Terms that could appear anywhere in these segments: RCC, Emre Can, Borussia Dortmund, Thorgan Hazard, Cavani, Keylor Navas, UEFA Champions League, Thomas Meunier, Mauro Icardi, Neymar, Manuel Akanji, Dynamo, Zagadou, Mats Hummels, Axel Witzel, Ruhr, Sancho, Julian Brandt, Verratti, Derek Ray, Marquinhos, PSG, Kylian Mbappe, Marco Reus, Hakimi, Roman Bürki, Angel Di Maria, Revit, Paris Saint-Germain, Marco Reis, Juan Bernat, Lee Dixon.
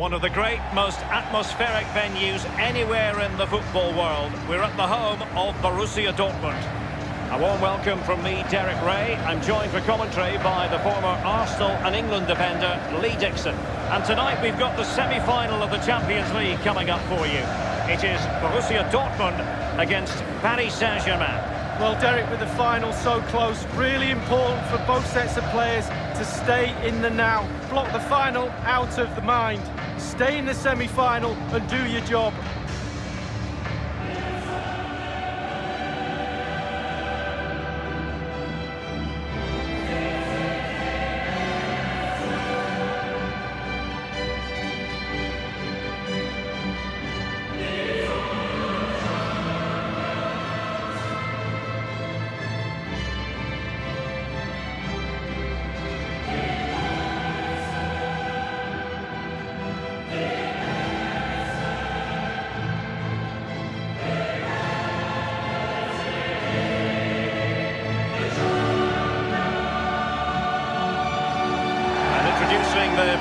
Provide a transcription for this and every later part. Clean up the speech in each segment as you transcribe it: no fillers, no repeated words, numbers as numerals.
One of the great, most atmospheric venues anywhere in the football world. We're at the home of Borussia Dortmund. A warm welcome from me, Derek Ray. I'm joined for commentary by the former Arsenal and England defender, Lee Dixon. And tonight we've got the semi-final of the Champions League coming up for you. It is Borussia Dortmund against Paris Saint-Germain. Well, Derek, with the final so close, really important for both sets of players to stay in the now. Block the final out of the mind. Stay in the semi-final and do your job.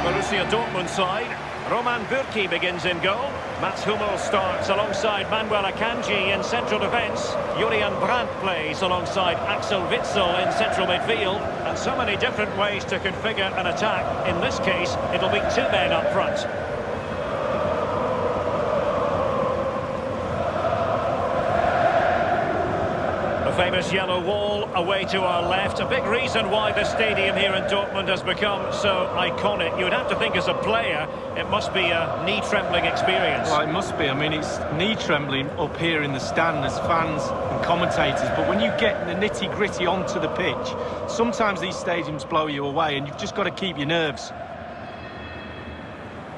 Borussia Dortmund side, Roman Bürki begins in goal. Mats Hummels starts alongside Manuel Akanji in central defence. Julian Brandt plays alongside Axel Witzel in central midfield. And so many different ways to configure an attack. In this case, it'll be two men up front. Famous yellow wall away to our left. A big reason why the stadium here in Dortmund has become so iconic. You would have to think as a player, it must be a knee-trembling experience. Well, it must be. I mean, it's knee-trembling up here in the stand as fans and commentators. But when you get the nitty-gritty onto the pitch, sometimes these stadiums blow you away and you've just got to keep your nerves.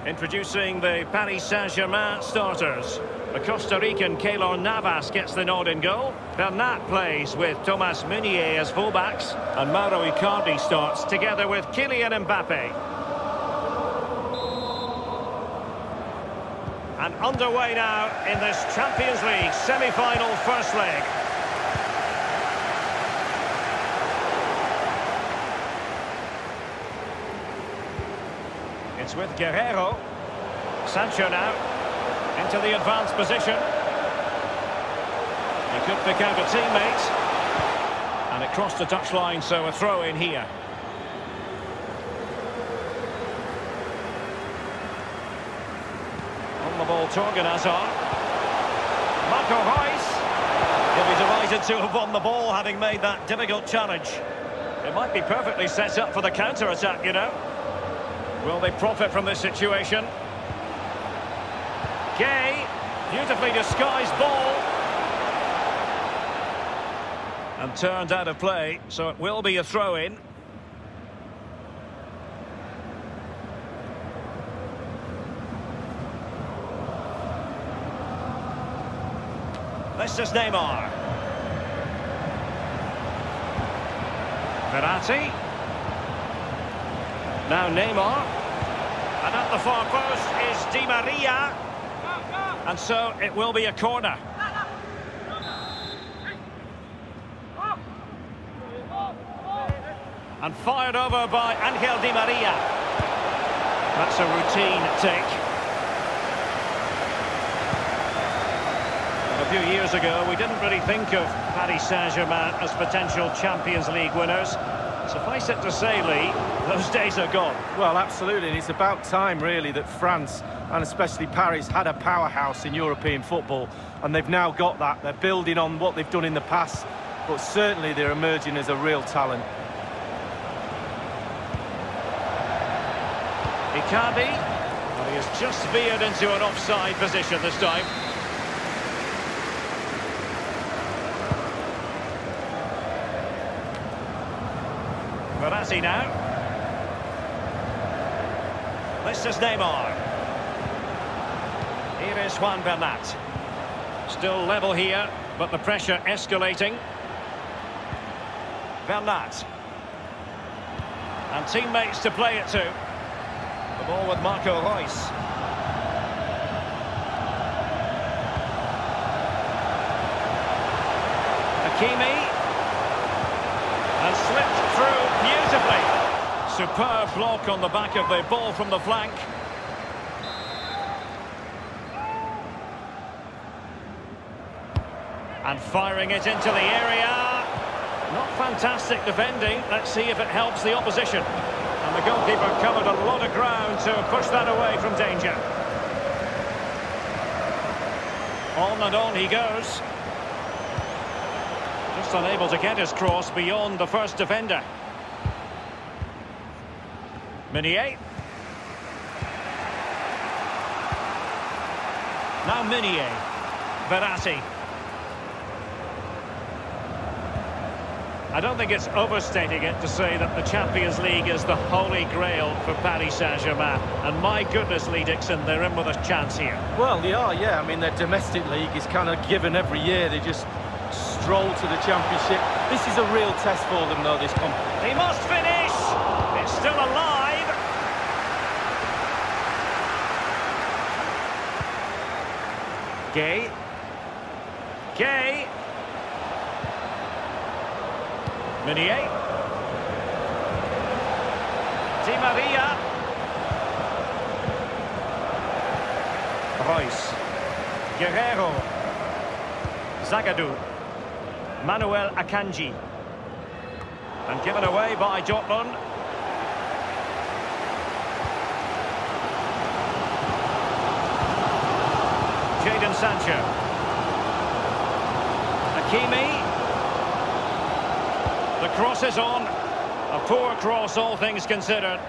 Introducing the Paris Saint-Germain starters. The Costa Rican Keylor Navas gets the nod in goal. Bernat plays with Thomas Meunier as fullbacks. And Mauro Icardi starts together with Kylian Mbappe. And underway now in this Champions League semi-final first leg. It's with Guerrero. Sancho now into the advanced position. He could pick out a teammate. And it crossed the touchline, so a throw in here. On the ball, Thorgan Hazard. Marco Reis. He'll be delighted to have won the ball, having made that difficult challenge. It might be perfectly set up for the counter-attack, you know. Will they profit from this situation? Gay, beautifully disguised ball. And turned out of play, so it will be a throw-in. This is Neymar. Verratti. Now Neymar, and at the far post is Di Maria, and so it will be a corner. And fired over by Angel Di Maria. That's a routine take. A few years ago, we didn't really think of Paris Saint-Germain as potential Champions League winners. Suffice it to say, Lee, those days are gone. Well, absolutely, and it's about time, really, that France, and especially Paris, had a powerhouse in European football, and they've now got that. They're building on what they've done in the past, but certainly they're emerging as a real talent. Icardi, well, he has just veered into an offside position this time. Verratti now. This is Neymar. Here is Juan Bernat. Still level here, but the pressure escalating. Bernat. And teammates to play it to. The ball with Marco Reus. Hakimi. And slipped through beautifully. Superb block on the back of the ball from the flank. and firing it into the area. Not fantastic defending. Let's see if it helps the opposition. And the goalkeeper covered a lot of ground to push that away from danger. On and on he goes. Just unable to get his cross beyond the first defender. Meunier. Now Meunier. Verratti. I don't think it's overstating it to say that the Champions League is the holy grail for Paris Saint-Germain. And my goodness, Lee Dixon, they're in with a chance here. Well, they are, yeah. I mean, their domestic league is kind of given every year. They just stroll to the championship. This is a real test for them, though, this competition. He must finish! It's still alive! Gay. Meunier. Di Maria. Reus. Guerrero. Zagadou. Manuel Akanji. And given away by Dortmund. Jadon Sancho. Hakimi. The cross is on. A poor cross, all things considered.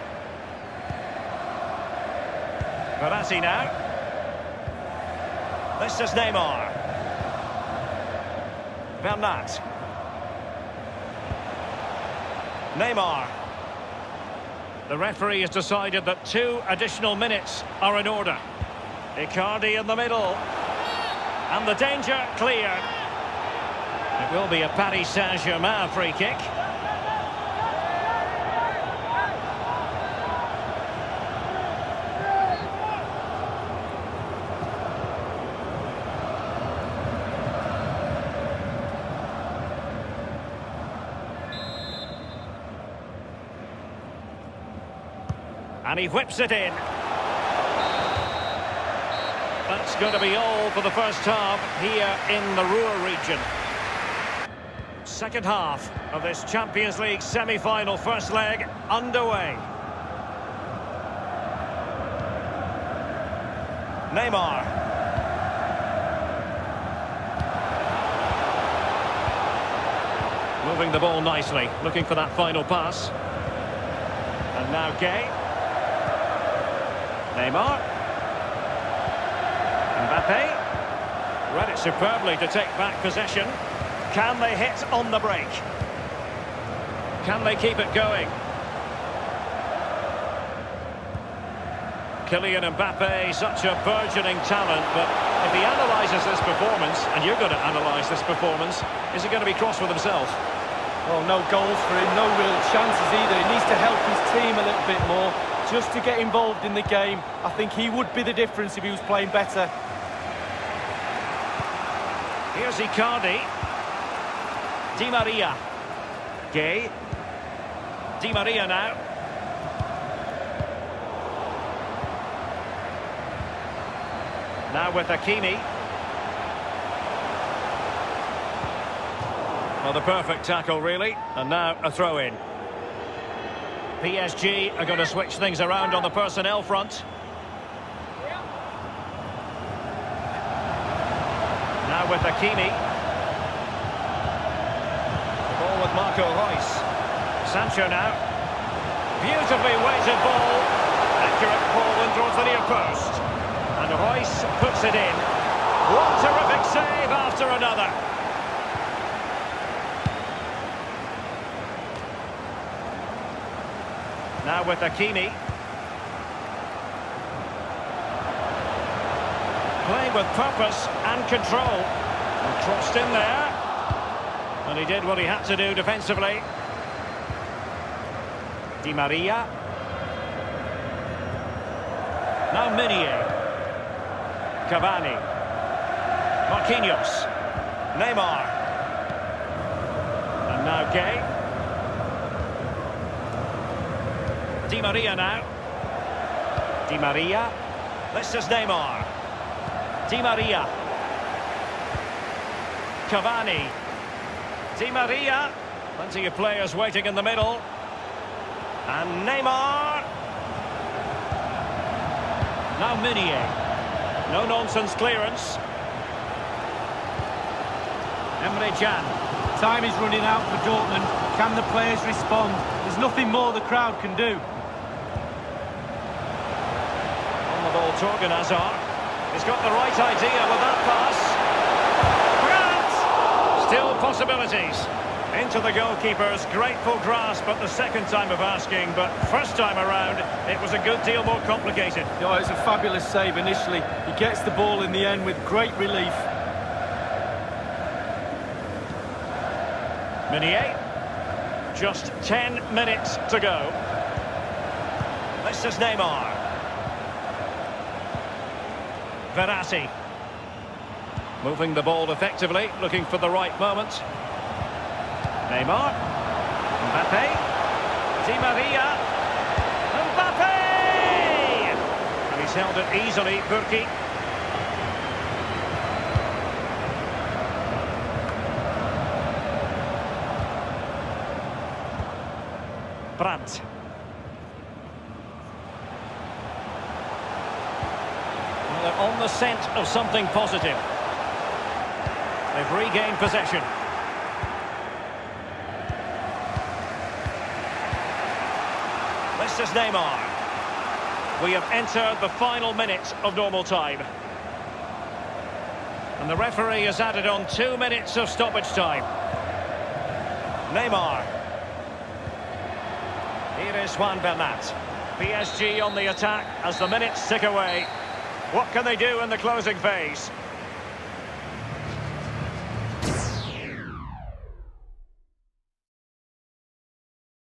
Verratti now. This is Neymar. Bernat. Neymar. The referee has decided that 2 additional minutes are in order. Icardi in the middle. And the danger clear. It will be a Paris Saint-Germain free kick. And he whips it in. That's going to be all for the first half here in the Ruhr region. Second half of this Champions League semi-final first leg underway. Neymar. Moving the ball nicely, looking for that final pass. And now Gay. Neymar. Mbappe. Read it superbly to take back possession. Can they hit on the break? Can they keep it going? Kylian Mbappe, such a burgeoning talent, but if he analyses this performance, and you're going to analyse this performance, is he going to be cross with himself? Well, no goals for him, no real chances either. He needs to help his team a little bit more just to get involved in the game. I think he would be the difference if he was playing better. Here's Icardi. Di Maria. Gay. Di Maria now. Now with Hakimi. Well, the perfect tackle, really. And now a throw-in. PSG are going to switch things around on the personnel front. Now with Hakimi. With Marco Reis. Sancho now. Beautifully weighted ball. Accurate ball and draws the near post. And Reis puts it in. What a terrific save after another. Now with Hakimi. Playing with purpose and control. And crossed in there. And he did what he had to do defensively. Di Maria. Now Meunier. Cavani. Marquinhos. Neymar. And now Gay. Di Maria now. Di Maria. This is Neymar. Di Maria. Cavani. Di Maria. Plenty of players waiting in the middle. And Neymar. Now Meunier. No-nonsense clearance. Emre Can. Time is running out for Dortmund. Can the players respond? There's nothing more the crowd can do. On the ball, Thorgan Hazard. He's got the right idea with that pass. Brandt! Still possibilities. Into the goalkeeper's grateful grasp at the second time of asking, but first time around, it was a good deal more complicated. Oh, it's a fabulous save initially. He gets the ball in the end with great relief. Meunier. Just 10 minutes to go. This is Neymar. Verratti. Moving the ball effectively, looking for the right moment. Neymar, Mbappe, Di Maria, Mbappe! And he's held it easily, Bürki. Brandt. Well, they're on the scent of something positive. They've regained possession. This is Neymar. We have entered the final minute of normal time. And the referee has added on 2 minutes of stoppage time. Neymar. Here is Juan Bernat. PSG on the attack as the minutes tick away. What can they do in the closing phase?